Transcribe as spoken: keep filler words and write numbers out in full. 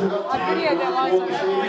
Good.